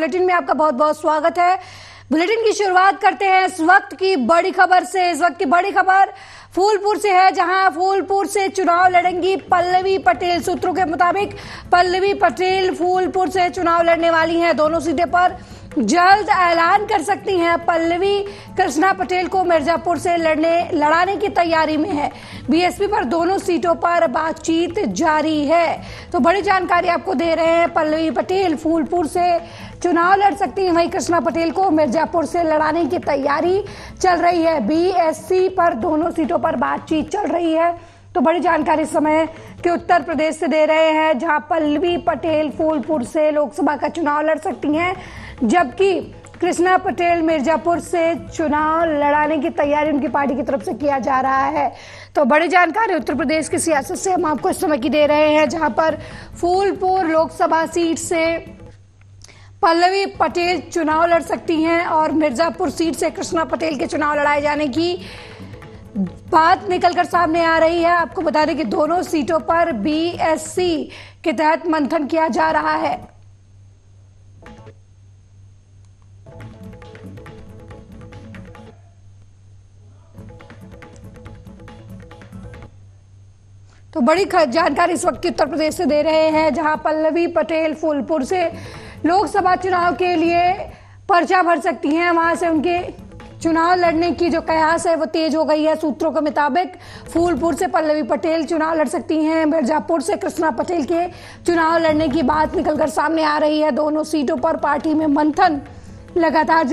Bulletin में आपका बहुत बहुत स्वागत है। बुलेटिन की शुरुआत करते हैं इस वक्त की बड़ी खबर से। इस वक्त की बड़ी खबर फूलपुर से है, जहां फूलपुर से चुनाव लड़ेंगी पल्लवी पटेल। सूत्रों के मुताबिक पल्लवी पटेल फूलपुर से चुनाव लड़ने वाली हैं। दोनों सीटों पर जल्द ऐलान कर सकती हैं। पल्लवी कृष्णा पटेल को मिर्जापुर से लड़ाने की तैयारी में है। बीएसपी पर दोनों सीटों पर बातचीत जारी है। तो बड़ी जानकारी आपको दे रहे हैं, पल्लवी पटेल फूलपुर से चुनाव लड़ सकती हैं, वहीं कृष्णा पटेल को मिर्जापुर से लड़ाने की तैयारी चल रही है। बीएसपी पर दोनों सीटों पर बातचीत चल रही है। तो बड़ी जानकारी इस समय के उत्तर प्रदेश से दे रहे हैं, जहां पल्लवी पटेल फूलपुर से लोकसभा का चुनाव लड़ सकती हैं, जबकि कृष्णा पटेल मिर्जापुर से चुनाव लड़ाने की तैयारी उनकी पार्टी की तरफ से किया जा रहा है। तो बड़ी जानकारी उत्तर प्रदेश की सियासत से हम आपको इस समय की दे रहे हैं, जहां पर फूलपुर लोकसभा सीट से पल्लवी पटेल चुनाव लड़ सकती हैं और मिर्जापुर सीट से कृष्णा पटेल के चुनाव लड़ाए जाने की बात निकलकर सामने आ रही है। आपको बता दें कि दोनों सीटों पर बीएससी के तहत मंथन किया जा रहा है। तो बड़ी जानकारी इस वक्त उत्तर प्रदेश से दे रहे हैं, जहां पल्लवी पटेल फूलपुर से लोकसभा चुनाव के लिए पर्चा भर सकती हैं। वहां से उनके चुनाव लड़ने की जो कयास है वो तेज हो गई है। सूत्रों के मुताबिक फूलपुर से पल्लवी पटेल चुनाव लड़ सकती हैं। मिर्जापुर से कृष्णा पटेल के चुनाव लड़ने की बात निकलकर सामने आ रही है। दोनों सीटों पर पार्टी में मंथन लगातार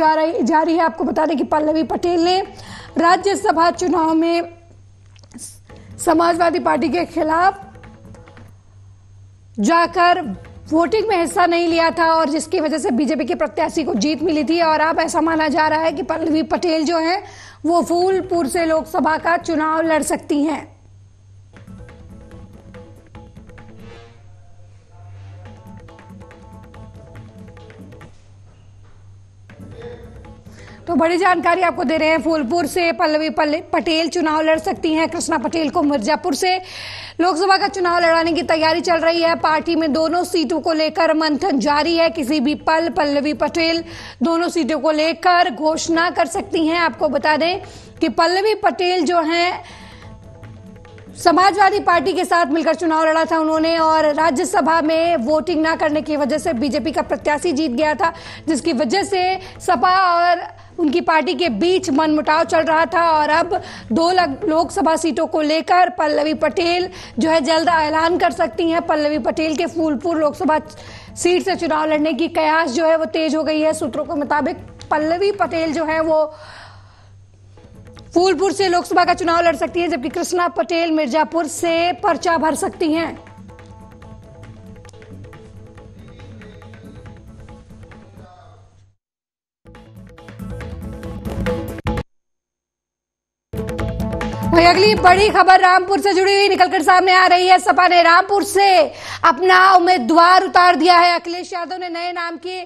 जारी है। आपको बता दें कि पल्लवी पटेल ने राज्यसभा चुनाव में समाजवादी पार्टी के खिलाफ जाकर वोटिंग में हिस्सा नहीं लिया था और जिसकी वजह से बीजेपी के प्रत्याशी को जीत मिली थी। और अब ऐसा माना जा रहा है कि पल्लवी पटेल जो है वो फूलपुर से लोकसभा का चुनाव लड़ सकती हैं। तो बड़ी जानकारी आपको दे रहे हैं, फूलपुर से पल्लवी पटेल चुनाव लड़ सकती हैं। कृष्णा पटेल को मिर्जापुर से लोकसभा का चुनाव लड़ाने की तैयारी चल रही है। पार्टी में दोनों सीटों को लेकर मंथन जारी है। किसी भी पल पल्लवी पटेल दोनों सीटों को लेकर घोषणा कर सकती हैं। आपको बता दें कि पल्लवी पटेल जो हैं समाजवादी पार्टी के साथ मिलकर चुनाव लड़ा था उन्होंने, और राज्यसभा में वोटिंग ना करने की वजह से बीजेपी का प्रत्याशी जीत गया था, जिसकी वजह से सपा और उनकी पार्टी के बीच मनमुटाव चल रहा था। और अब दो लोकसभा सीटों को लेकर पल्लवी पटेल जो है जल्द ऐलान कर सकती हैं। पल्लवी पटेल के फूलपुर लोकसभा सीट से चुनाव लड़ने की कयास जो है वो तेज हो गई है। सूत्रों के मुताबिक पल्लवी पटेल जो है वो फूलपुर से लोकसभा का चुनाव लड़ सकती है, जबकि कृष्णा पटेल मिर्जापुर से पर्चा भर सकती हैं। अगली बड़ी खबर रामपुर से जुड़ी हुई निकलकर सामने आ रही है। सपा ने रामपुर से अपना उम्मीदवार उतार दिया है। अखिलेश यादव ने नए नाम के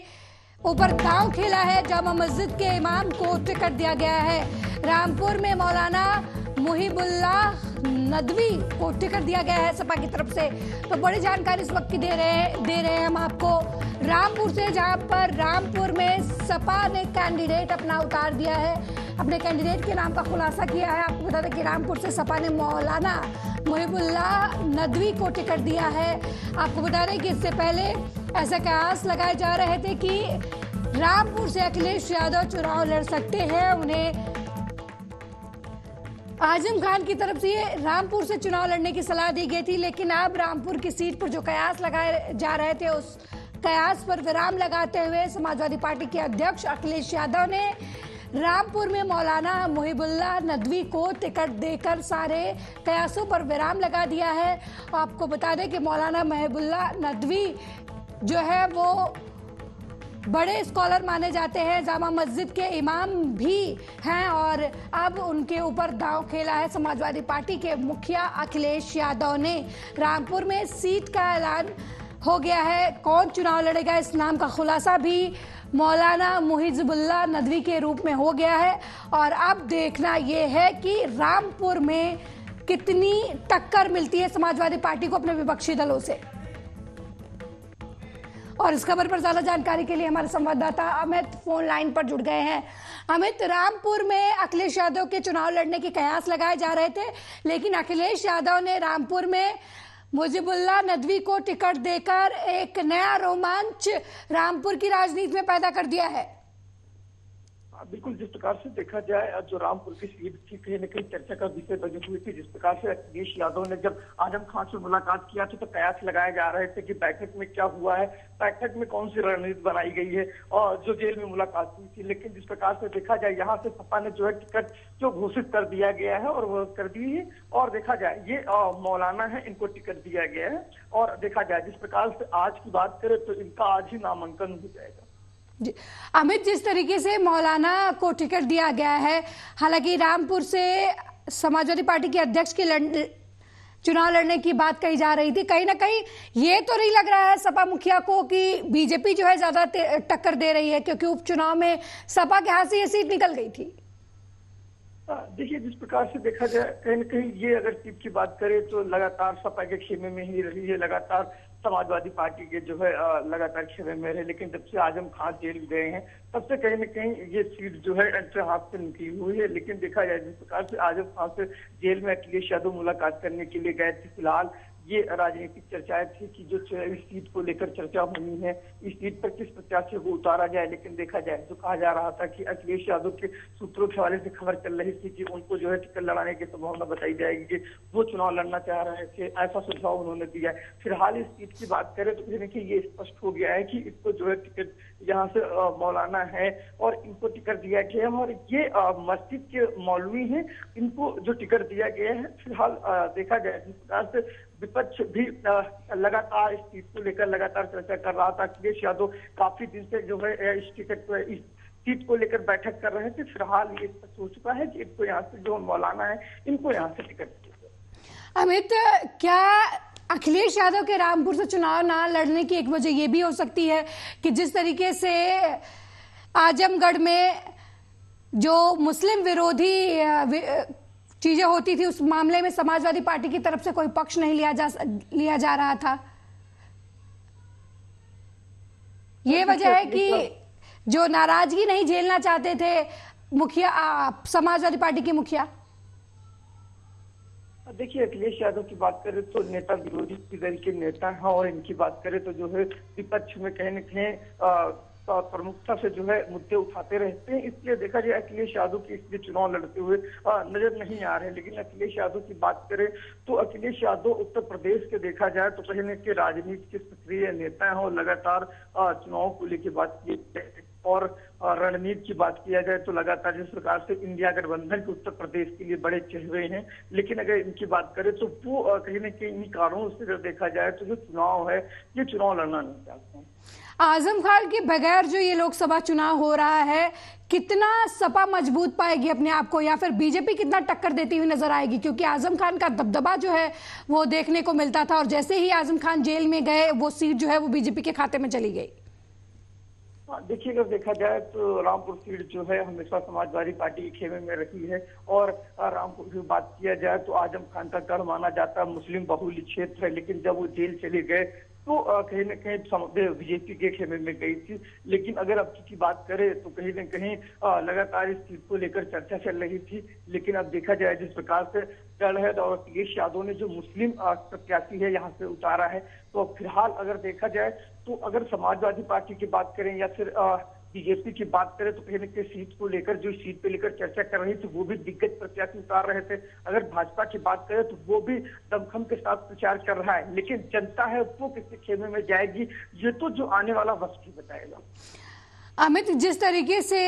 ऊपर दांव खेला है। जामा मस्जिद के इमाम को टिकट दिया गया है। रामपुर में मौलाना मुहिबुल्ला नदवी को टिकट दिया गया है सपा की तरफ से। तो बड़ी जानकारी इस वक्त की दे रहे हैं हम आपको रामपुर से, जहां पर रामपुर में सपा ने कैंडिडेट अपना उतार दिया है। अपने कैंडिडेट के नाम का खुलासा किया है। आपको बता दें कि रामपुर से सपा ने मौलाना मुहिबुल्ला नदवी को टिकट दिया है। आपको बता दें कि इससे पहले ऐसा कयास लगाए जा रहे थे कि रामपुर से अखिलेश यादव चुनाव लड़ सकते हैं। उन्हें आजम खान की तरफ से रामपुर से चुनाव लड़ने की सलाह दी गई थी, लेकिन अब रामपुर की सीट पर जो कयास लगाए जा रहे थे उस कयास पर विराम लगाते हुए समाजवादी पार्टी के अध्यक्ष अखिलेश यादव ने रामपुर में मौलाना मुहिबुल्ला नदवी को टिकट देकर सारे कयासों पर विराम लगा दिया है। आपको बता दें कि मौलाना मुहिबुल्ला नदवी जो है वो बड़े स्कॉलर माने जाते हैं, जामा मस्जिद के इमाम भी हैं, और अब उनके ऊपर दांव खेला है समाजवादी पार्टी के मुखिया अखिलेश यादव ने। रामपुर में सीट का ऐलान हो गया है। कौन चुनाव लड़ेगा इस नाम का खुलासा भी मौलाना मुहिबुल्ला नदवी के रूप में हो गया है। और अब देखना ये है कि रामपुर में कितनी टक्कर मिलती है समाजवादी पार्टी को अपने विपक्षी दलों से। और इस खबर पर ज्यादा जानकारी के लिए हमारे संवाददाता अमित फोन लाइन पर जुड़ गए हैं। अमित, रामपुर में अखिलेश यादव के चुनाव लड़ने के कयास लगाए जा रहे थे, लेकिन अखिलेश यादव ने रामपुर में मुहिबुल्ला नदवी को टिकट देकर एक नया रोमांच रामपुर की राजनीति में पैदा कर दिया है। बिल्कुल, जिस प्रकार से देखा जाए जो रामपुर की सीट थी कहीं न कहीं चर्चा का विषय बनी हुई थी। जिस प्रकार से अखिलेश यादव ने जब आजम खान से मुलाकात किया था तो कयास लगाए जा रहे थे कि बैठक में क्या हुआ है, बैठक में कौन सी रणनीति बनाई गई है और जो जेल में मुलाकात हुई थी। लेकिन जिस प्रकार से देखा जाए यहाँ से सपा ने जो है टिकट जो घोषित कर दिया गया है और वो कर दी है, और देखा जाए ये मौलाना है इनको टिकट दिया गया है। और देखा जाए जिस प्रकार से आज की बात करें तो इनका आज ही नामांकन हो जाएगा। अमित, जिस तरीके से मौलाना को टिकट दिया गया है, हालांकि रामपुर से समाजवादी पार्टी के अध्यक्ष के चुनाव लड़ने की बात कही जा रही थी, कहीं ना कहीं ये तो नहीं लग रहा है सपा मुखिया को कि बीजेपी जो है ज्यादा टक्कर दे रही है, क्योंकि उपचुनाव में सपा के हाथ से ये सीट निकल गई थी। देखिए, जिस प्रकार से देखा जाए कहीं न कहीं ये अगर सीट की बात करें तो लगातार सपा के खेमे में ही रही है, लगातार समाजवादी पार्टी के जो है लगातार खेमे में रहे। लेकिन जब से आजम खान जेल गए हैं तब से कहीं न कहीं ये सीट जो है उनके हाथ से निकली हुई है। लेकिन देखा जाए जिस प्रकार से आजम खान से जेल में अखिलेश यादव मुलाकात करने के लिए गए थे, फिलहाल ये राजनीतिक चर्चाएं थी कि जो इस सीट को लेकर चर्चा होनी है, इस सीट पर किस प्रत्याशी को उतारा जाए। लेकिन देखा जाए जो कहा जा रहा था कि अखिलेश यादव के सूत्रों के हवाले से खबर चल रही थी कि उनको जो है टिकट लड़ाने की संभावना बताई जाएगी कि वो चुनाव लड़ना चाह रहे थे, ऐसा सुझाव उन्होंने दिया है। फिलहाल इस सीट की बात करें तो यानी कि ये स्पष्ट हो गया है कि इसको जो है टिकट यहाँ से मौलाना है और इनको टिकट दिया गया है और ये मस्जिद के मौलवी है, इनको जो टिकट दिया गया है। फिलहाल देखा जाए जिस प्रकार से विपक्ष भी लगातार इस सीट को लेकर लगातार चर्चा कर रहा था। अखिलेश यादव काफी दिन से जो है इस सीट को लेकर बैठक कर रहे थे। फिलहाल ये स्पष्ट हो चुका है कि इनको यहाँ से जो मौलाना है इनको यहाँ से टिकट। अमित, क्या अखिलेश यादव के रामपुर से चुनाव ना लड़ने की एक वजह ये भी हो सकती है कि जिस तरीके से आजमगढ़ में जो मुस्लिम विरोधी चीजें होती थी उस मामले में समाजवादी पार्टी की तरफ से कोई पक्ष नहीं लिया जा रहा था, ये वजह है कि जो नाराजगी नहीं झेलना चाहते थे मुखिया समाजवादी पार्टी के मुखिया। देखिए, अखिलेश यादव की बात करें तो नेता विरोधी दल के नेता हैं और इनकी बात करें तो जो है विपक्ष में कहीं न कहीं प्रमुखता से जो है मुद्दे उठाते रहते हैं, इसलिए देखा जाए अखिलेश यादव के इसलिए चुनाव लड़ते हुए नजर नहीं आ रहे। लेकिन अखिलेश यादव की बात करें तो अखिलेश यादव उत्तर प्रदेश के देखा जाए तो कहीं न कहीं राजनीति के सक्रिय नेता हैं और लगातार चुनाव को लेकर बात की और रणनीति की बात किया जाए तो लगातार जिस प्रकार से इंडिया गठबंधन के उत्तर प्रदेश के लिए बड़े चेहरे हैं। लेकिन अगर इनकी बात करें तो वो कहीं न कहीं इन कारणों से अगर देखा जाए तो जो चुनाव है ये चुनाव लड़ना नहीं चाहते हैं। आजम खान के बगैर जो ये लोकसभा चुनाव हो रहा है, कितना सपा मजबूत पाएगी अपने आप को या फिर बीजेपी कितना टक्कर देती हुई नजर आएगी, क्योंकि आजम खान का दबदबा जो है वो देखने को मिलता था और जैसे ही आजम खान जेल में गए वो सीट जो है वो बीजेपी के खाते में चली गई। देखिए, अगर देखा जाए तो रामपुर सीट जो है हमेशा समाजवादी पार्टी के खेमे में रही है और रामपुर की बात किया जाए तो आजम खान का गढ़ माना जाता है, मुस्लिम बहुल क्षेत्र है। लेकिन जब वो जेल चले गए तो कहीं न कहीं बीजेपी के खेमे में गई थी। लेकिन अगर अब की बात करें तो कहीं न कहीं लगातार इस सीट को लेकर चर्चा चल रही थी। लेकिन अब देखा जाए जिस प्रकार से गढ़ है और अखिलेश यादव ने जो मुस्लिम प्रत्याशी है यहाँ से उतारा है, तो फिलहाल अगर देखा जाए तो अगर समाजवादी पार्टी की बात करें या फिर बीजेपी की बात करें तो कहीं न कहीं सीट को लेकर जो सीट पे लेकर चर्चा कर रही थी वो भी दिग्गज प्रत्याशी उतार रहे थे। अगर भाजपा की बात करें तो वो भी दमखम के साथ प्रचार कर रहा है। लेकिन जनता है वो किस खेमे में जाएगी ये तो जो आने वाला वक्त ही बताएगा। अमित, जिस तरीके से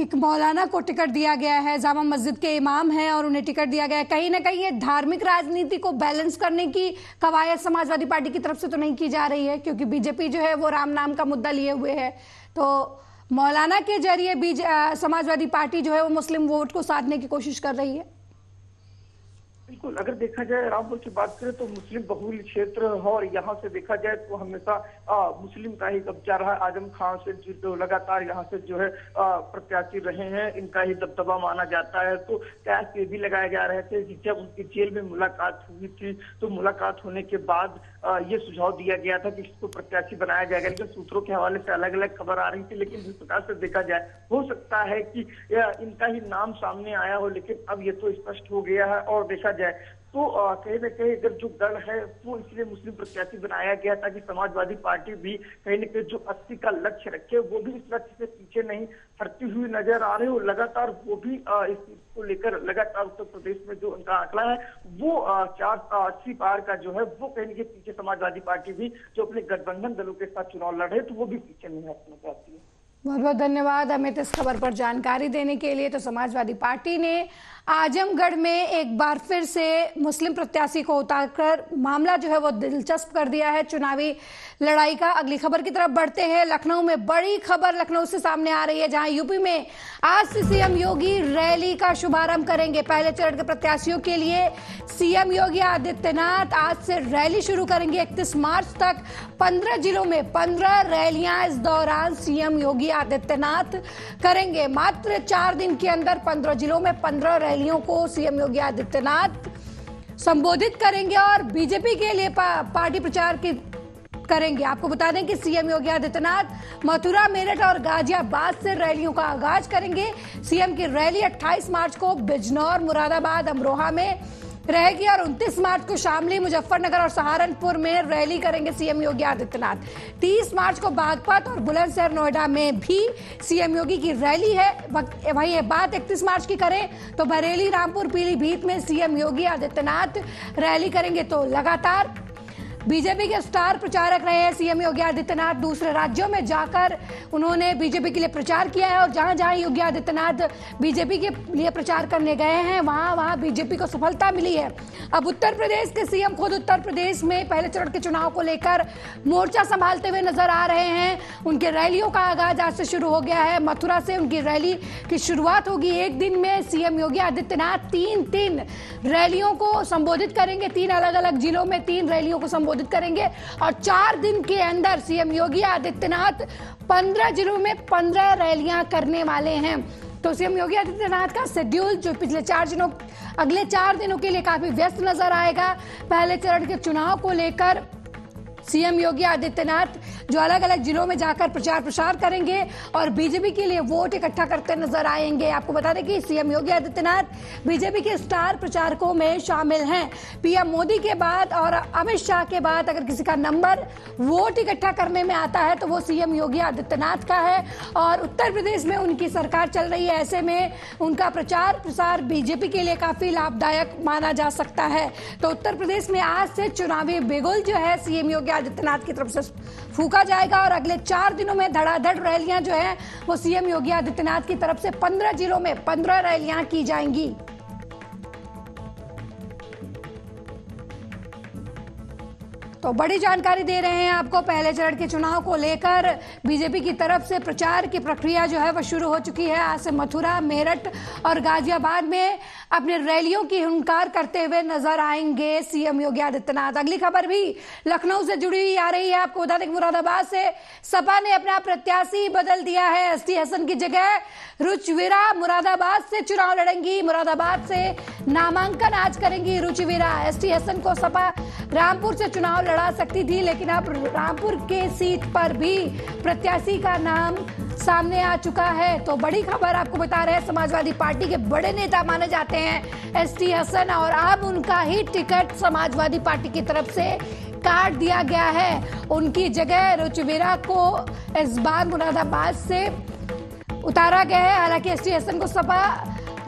एक मौलाना को टिकट दिया गया है, जामा मस्जिद के इमाम हैं और उन्हें टिकट दिया गया है, कहीं ना कहीं ये धार्मिक राजनीति को बैलेंस करने की कवायद समाजवादी पार्टी की तरफ से तो नहीं की जा रही है, क्योंकि बीजेपी जो है वो राम नाम का मुद्दा लिए हुए है, तो मौलाना के जरिए समाजवादी पार्टी जो है वो मुस्लिम वोट को साधने की कोशिश कर रही है। बिल्कुल, अगर देखा जाए रामपुर की बात करें तो मुस्लिम बहुल क्षेत्र है और यहाँ से देखा जाए तो हमेशा मुस्लिम का ही कब्जा रहा है। आजम खान से जो लगातार यहाँ से जो है प्रत्याशी रहे हैं, इनका ही दबदबा माना जाता है। तो कैश ये भी लगाए जा रहे थे। जब उनकी जेल में मुलाकात हुई थी तो मुलाकात होने के बाद ये सुझाव दिया गया था कि इसको प्रत्याशी बनाया जाएगा, लेकिन सूत्रों के हवाले से अलग अलग खबर आ रही थी। लेकिन जिस प्रकार से देखा जाए हो सकता है कि इनका ही नाम सामने आया हो, लेकिन अब ये तो स्पष्ट हो गया है। और देखा जाए तो कहीं ना कहीं अगर जो दल है वो इसलिए मुस्लिम प्रत्याशी बनाया गया ताकि समाजवादी पार्टी भी कहीं ना कहीं जो 80 का लक्ष्य रखे वो भी इस लक्ष्य से पीछे नहीं हटती हुई नजर आ रही हो। लगातार वो भी इस चीज को लेकर लगातार उत्तर प्रदेश में जो उनका आंकड़ा है वो 480 पार का जो है वो कहीं ना कहीं पीछे समाजवादी पार्टी भी जो अपने गठबंधन दलों के साथ चुनाव लड़ रहे तो वो भी पीछे नहीं हटना चाहती है। बहुत बहुत धन्यवाद अमित इस खबर पर जानकारी देने के लिए। तो समाजवादी पार्टी ने आजमगढ़ में एक बार फिर से मुस्लिम प्रत्याशी को उतारकर मामला जो है वो दिलचस्प कर दिया है चुनावी लड़ाई का। अगली खबर की तरफ बढ़ते हैं। लखनऊ में बड़ी खबर लखनऊ से सामने आ रही है, जहां यूपी में आज से सीएम योगी रैली का शुभारंभ करेंगे। पहले चरण के प्रत्याशियों के लिए सीएम योगी आदित्यनाथ आज से रैली शुरू करेंगे। 31 मार्च तक 15 जिलों में 15 रैलियां इस दौरान सीएम योगी आदित्यनाथ करेंगे। मात्र 4 दिन के अंदर 15 जिलों में 15 को सीएम योगी आदित्यनाथ संबोधित करेंगे और बीजेपी के लिए पार्टी प्रचार की करेंगे। आपको बता दें कि सीएम योगी आदित्यनाथ मथुरा, मेरठ और गाजियाबाद से रैलियों का आगाज करेंगे। सीएम की रैली 28 मार्च को बिजनौर, मुरादाबाद, अमरोहा में रहेगी और 29 मार्च को शामली, मुजफ्फरनगर और सहारनपुर में रैली करेंगे सीएम योगी आदित्यनाथ। 30 मार्च को बागपत और बुलंदशहर, नोएडा में भी सीएम योगी की रैली है। वही है बात 31 मार्च की करें तो बरेली, रामपुर, पीलीभीत में सीएम योगी आदित्यनाथ रैली करेंगे। तो लगातार बीजेपी के स्टार प्रचारक रहे हैं सीएम योगी आदित्यनाथ। दूसरे राज्यों में जाकर उन्होंने बीजेपी के लिए प्रचार किया है और जहां जहां योगी आदित्यनाथ बीजेपी के लिए प्रचार करने गए हैं वहां वहां बीजेपी को सफलता मिली है। अब उत्तर प्रदेश के सीएम खुद उत्तर प्रदेश में पहले चरण के चुनाव को लेकर मोर्चा संभालते हुए नजर आ रहे हैं। उनके रैलियों का आगाज आज से शुरू हो गया है। मथुरा से उनकी रैली की शुरुआत होगी। एक दिन में सीएम योगी आदित्यनाथ तीन रैलियों को संबोधित करेंगे। 3 अलग अलग जिलों में 3 रैलियों को संबोधित करेंगे और 4 दिन के अंदर सीएम योगी आदित्यनाथ 15 जिलों में 15 रैलियां करने वाले हैं। तो सीएम योगी आदित्यनाथ का शेड्यूल जो पिछले 4 दिनों अगले 4 दिनों के लिए काफी व्यस्त नजर आएगा। पहले चरण के चुनाव को लेकर सीएम योगी आदित्यनाथ जो अलग अलग जिलों में जाकर प्रचार प्रसार करेंगे और बीजेपी के लिए वोट इकट्ठा करते नजर आएंगे। आपको बता दें कि सीएम योगी आदित्यनाथ बीजेपी के स्टार प्रचारकों में शामिल हैं। पीएम मोदी के बाद और अमित शाह के बाद अगर किसी का नंबर वोट इकट्ठा करने में आता है तो वो सीएम योगी आदित्यनाथ का है और उत्तर प्रदेश में उनकी सरकार चल रही है। ऐसे में उनका प्रचार प्रसार बीजेपी के लिए काफी लाभदायक माना जा सकता है। तो उत्तर प्रदेश में आज से चुनावी बिगुल जो है सीएम योगी आदित्यनाथ की तरफ से फूका जाएगा और अगले 4 दिनों में धड़ाधड़ रैलियां जो है वो सीएम योगी आदित्यनाथ की तरफ से 15 जिलों में 15 रैलियां की जाएंगी। तो बड़ी जानकारी दे रहे हैं आपको। पहले चरण के चुनाव को लेकर बीजेपी की तरफ से प्रचार की प्रक्रिया जो है वह शुरू हो चुकी है। आज से मथुरा, मेरठ और गाजियाबाद में अपने रैलियों की हुंकार करते हुए नजर आएंगे सीएम योगी आदित्यनाथ। अगली खबर भी लखनऊ से जुड़ी आ रही है। आपको बता दें कि मुरादाबाद से सपा ने अपना प्रत्याशी बदल दिया है। एसटी हसन की जगह रुचिवीरा मुरादाबाद से चुनाव लड़ेंगी। मुरादाबाद से नामांकन आज करेंगी रुचिवीरा। एसटी हसन को सपा रामपुर से चुनाव लड़ा सकती थी, लेकिन अब रामपुर के सीट पर भी प्रत्याशी का नाम सामने आ चुका है। तो बड़ी खबर आपको बता रहे हैं। समाजवादी पार्टी के बड़े नेता माने जाते हैं एसटी हसन और अब उनका ही टिकट समाजवादी पार्टी की तरफ से काट दिया गया है। उनकी जगह रुचिवीरा को इस बार मुरादाबाद से उतारा गया है। हालांकि एसटी हसन को सपा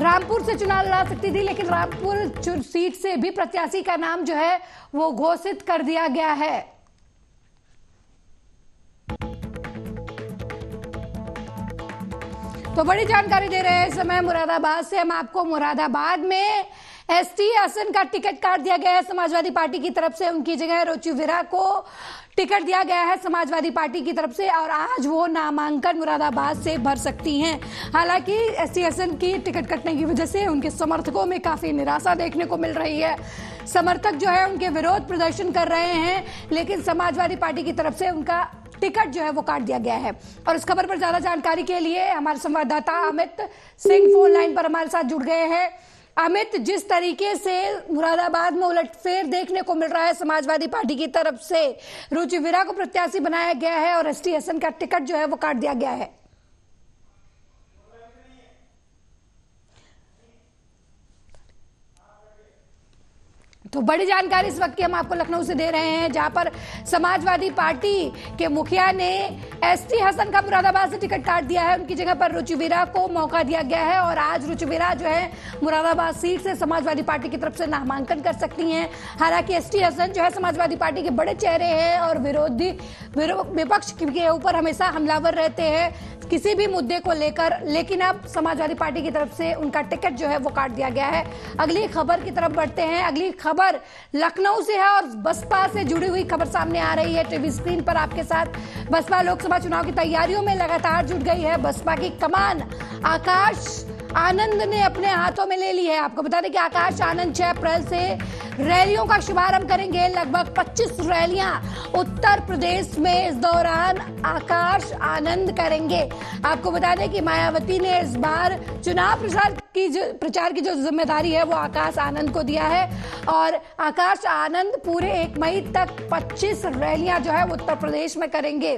रामपुर से चुनाव लड़ा सकती थी, लेकिन रामपुर सीट से भी प्रत्याशी का नाम जो है वो घोषित कर दिया गया है। तो बड़ी जानकारी दे रहे हैं इस समय मुरादाबाद से हम आपको। मुरादाबाद में एसटी हसन का टिकट काट दिया गया है समाजवादी पार्टी की तरफ से। उनकी जगह रुचिवीरा को टिकट दिया गया है समाजवादी पार्टी की तरफ से और आज वो नामांकन मुरादाबाद से भर सकती हैं। हालांकि एसटी हसन की टिकट कटने की वजह से उनके समर्थकों में काफ़ी निराशा देखने को मिल रही है। समर्थक जो है उनके विरोध प्रदर्शन कर रहे हैं, लेकिन समाजवादी पार्टी की तरफ से उनका टिकट जो है वो काट दिया गया है। और इस खबर पर ज्यादा जानकारी के लिए हमारे संवाददाता अमित सिंह फोन लाइन पर हमारे साथ जुड़ गए हैं। अमित, जिस तरीके से मुरादाबाद में उलटफेर देखने को मिल रहा है समाजवादी पार्टी की तरफ से, रुचिवीरा को प्रत्याशी बनाया गया है और एसटी हसन का टिकट जो है वो काट दिया गया है। तो बड़ी जानकारी इस वक्त की हम आपको लखनऊ से दे रहे हैं, जहां पर समाजवादी पार्टी के मुखिया ने एसटी हसन का मुरादाबाद से टिकट काट दिया है। उनकी जगह पर रुचिवीरा को मौका दिया गया है और आज रुचिवीरा जो है मुरादाबाद सीट से समाजवादी पार्टी की तरफ से नामांकन कर सकती हैं। हालांकि एसटी हसन जो है समाजवादी पार्टी के बड़े चेहरे हैं और विपक्ष के ऊपर हमेशा हमलावर रहते हैं किसी भी मुद्दे को लेकर, लेकिन अब समाजवादी पार्टी की तरफ से उनका टिकट जो है वो काट दिया गया है। अगली खबर की तरफ बढ़ते हैं। अगली खबर लखनऊ से है और बसपा से जुड़ी हुई खबर सामने आ रही है। टीवी स्क्रीन पर आपके साथ बसपा लोकसभा चुनाव की तैयारियों में लगातार जुट गई है। बसपा की कमान आकाश आनंद ने अपने हाथों में ले ली है। आपको बता दें कि आकाश आनंद 6 अप्रैल से रैलियों का शुभारंभ करेंगे। लगभग 25 रैलियां उत्तर प्रदेश में इस दौरान आकाश आनंद करेंगे। आपको बता दें कि मायावती ने इस बार चुनाव प्रचार की जो जिम्मेदारी है वो आकाश आनंद को दिया है और आकाश आनंद पूरे 1 मई तक 25 रैलियां जो है वो उत्तर प्रदेश में करेंगे।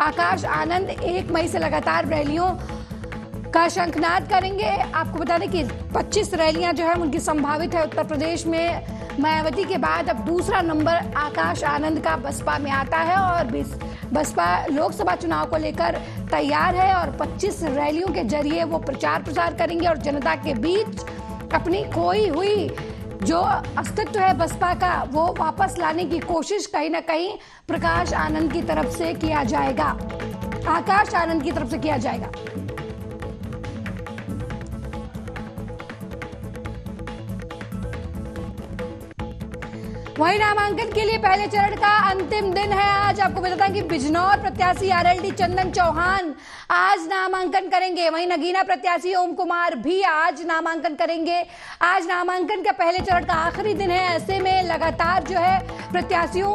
आकाश आनंद 1 मई से लगातार रैलियों का शंखनाद करेंगे। आपको बता दें कि 25 रैलियां जो है उनकी संभावित है उत्तर प्रदेश में। मायावती के बाद अब दूसरा नंबर आकाश आनंद का बसपा में आता है और बसपा लोकसभा चुनाव को लेकर तैयार है और 25 रैलियों के जरिए वो प्रचार करेंगे और जनता के बीच अपनी खोई हुई जो अस्तित्व है बसपा का वो वापस लाने की कोशिश कहीं ना कहीं प्रकाश आनंद की तरफ से किया जाएगा, आकाश आनंद की तरफ से किया जाएगा। वहीं नामांकन के लिए पहले चरण का अंतिम दिन है आज। आपको बताता कि बिजनौर प्रत्याशी आरएलडी चंदन चौहान आज नामांकन करेंगे। वहीं नगीना प्रत्याशी ओम कुमार भी आज नामांकन करेंगे। आज नामांकन के पहले चरण का आखिरी दिन है। ऐसे में लगातार जो है प्रत्याशियों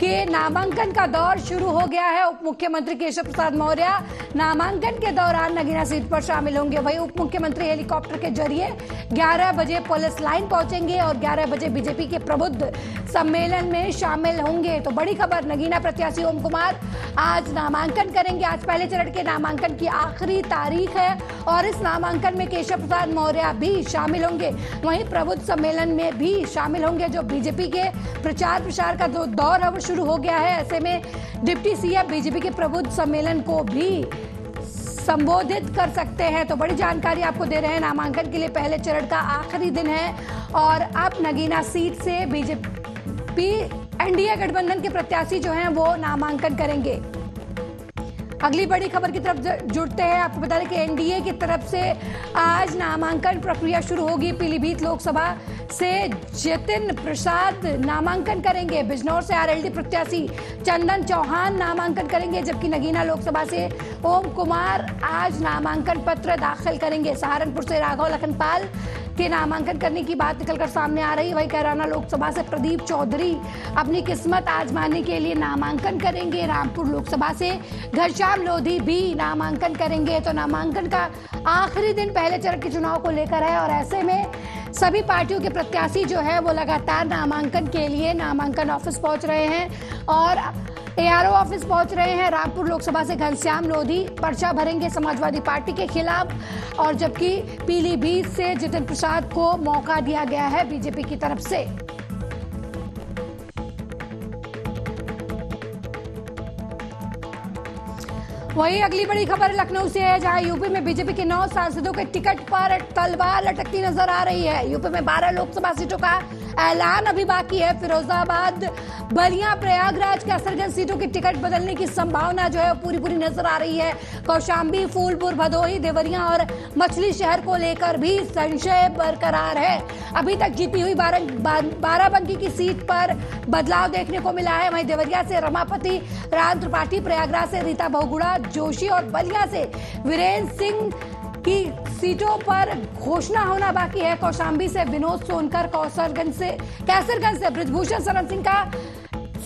के नामांकन का दौर शुरू हो गया है। उप मुख्यमंत्री केशव प्रसाद मौर्य नामांकन के दौरान नगीना सीट पर शामिल होंगे। वहीं उप मुख्यमंत्री हेलीकॉप्टर के जरिए 11 बजे पुलिस लाइन पहुंचेंगे और 11 बजे बीजेपी के प्रबुद्ध सम्मेलन में शामिल होंगे। तो बड़ी खबर, नगीना प्रत्याशी ओम कुमार आज नामांकन करेंगे। आज पहले चरण के नामांकन की आखिरी तारीख है और इस नामांकन में केशव प्रसाद मौर्य भी शामिल होंगे। वहीं प्रबुद्ध सम्मेलन में भी शामिल होंगे, जो बीजेपी के प्रचार प्रसार का जो दौर है शुरू हो गया है। ऐसे में डिप्टी सीएम बीजेपी के प्रबुद्ध सम्मेलन को भी संबोधित कर सकते हैं। तो बड़ी जानकारी आपको दे रहे हैं। नामांकन के लिए पहले चरण का आखिरी दिन है और अब नगीना सीट से बीजेपी एनडीए गठबंधन के प्रत्याशी जो हैं वो नामांकन करेंगे। अगली बड़ी खबर की तरफ जुड़ते हैं। आपको बता दें कि एनडीए की तरफ से आज नामांकन प्रक्रिया शुरू होगी। पीलीभीत लोकसभा से जितिन प्रसाद नामांकन करेंगे। बिजनौर से आरएलडी प्रत्याशी चंदन चौहान नामांकन करेंगे, जबकि नगीना लोकसभा से ओम कुमार आज नामांकन पत्र दाखिल करेंगे। सहारनपुर से राघव लखनपाल के नामांकन करने की बात निकलकर सामने आ रही। वहीं कैराना लोकसभा से प्रदीप चौधरी अपनी किस्मत आजमाने के लिए नामांकन करेंगे। रामपुर लोकसभा से घनश्याम लोधी भी नामांकन करेंगे। तो नामांकन का आखिरी दिन पहले चरण के चुनाव को लेकर है और ऐसे में सभी पार्टियों के प्रत्याशी जो है वो लगातार नामांकन के लिए नामांकन ऑफिस पहुंच रहे हैं और एआरओ ऑफिस पहुंच रहे हैं। रामपुर लोकसभा से घनश्याम लोधी पर्चा भरेंगे समाजवादी पार्टी के खिलाफ और जबकि पीलीभीत से जितिन प्रसाद को मौका दिया गया है बीजेपी की तरफ से। वहीं अगली बड़ी खबर लखनऊ से है, जहां यूपी में बीजेपी के 9 सांसदों के टिकट पर तलवार लटकती नजर आ रही है। यूपी में 12 लोकसभा सीटों का ऐलान अभी बाकी है। फिरोजाबाद, बलिया, प्रयागराज, कैसरगंज सीटों के टिकट बदलने की संभावना जो है पूरी पूरी नजर आ रही है। कौशाम्बी, फूलपुर, भदोही, देवरिया और मछली शहर को लेकर भी संशय बरकरार है। अभी तक जीती हुई बाराबंकी की सीट पर बदलाव देखने को मिला है। वहीं देवरिया से रमापति राम त्रिपाठी, प्रयागराज से रीता बहुगुड़ा जोशी और बलिया से वीरेंद्र सिंह की सीटों पर घोषणा होना बाकी है। कौशाम्बी से विनोद सोनकर, कैसरगंज से ब्रजभूषण शरण सिंह का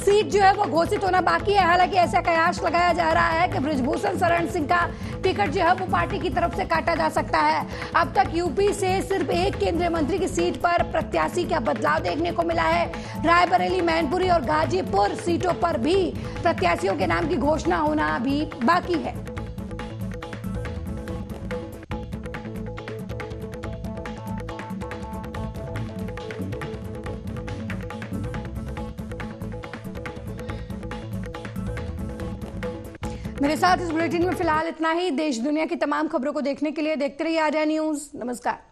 सीट जो है वो घोषित होना बाकी है। हालांकि ऐसा कयास लगाया जा रहा है कि ब्रजभूषण शरण सिंह का टिकट जो है वो पार्टी की तरफ से काटा जा सकता है। अब तक यूपी से सिर्फ एक केंद्रीय मंत्री की सीट पर प्रत्याशी का बदलाव देखने को मिला है। रायबरेली, मैनपुरी और गाजीपुर सीटों पर भी प्रत्याशियों के नाम की घोषणा होना भी बाकी है। मेरे साथ इस बुलेटिन में फिलहाल इतना ही। देश दुनिया की तमाम खबरों को देखने के लिए देखते रहिए आरएन न्यूज़। नमस्कार।